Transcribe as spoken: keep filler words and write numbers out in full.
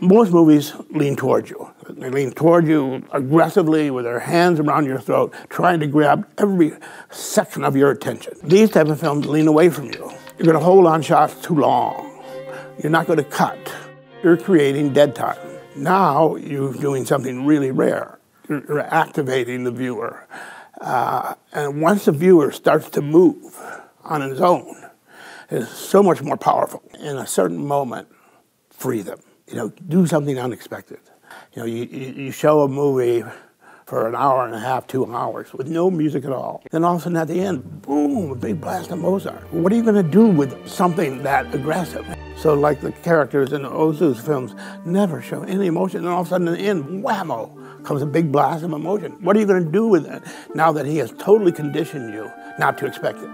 most movies lean toward you. They lean toward you aggressively with their hands around your throat, trying to grab every section of your attention. These type of films lean away from you. You're going to hold on shots too long. You're not going to cut. You're creating dead time. Now you're doing something really rare. You're, you're activating the viewer. Uh, and once the viewer starts to move on his own, it's so much more powerful. In a certain moment, free them. You know, do something unexpected. You know, you, you show a movie for an hour and a half, two hours, with no music at all. Then all of a sudden at the end, boom, a big blast of Mozart. What are you gonna do with something that aggressive? So like the characters in Ozu's films never show any emotion, and all of a sudden at the end, whammo, comes a big blast of emotion. What are you gonna do with it now that he has totally conditioned you not to expect it?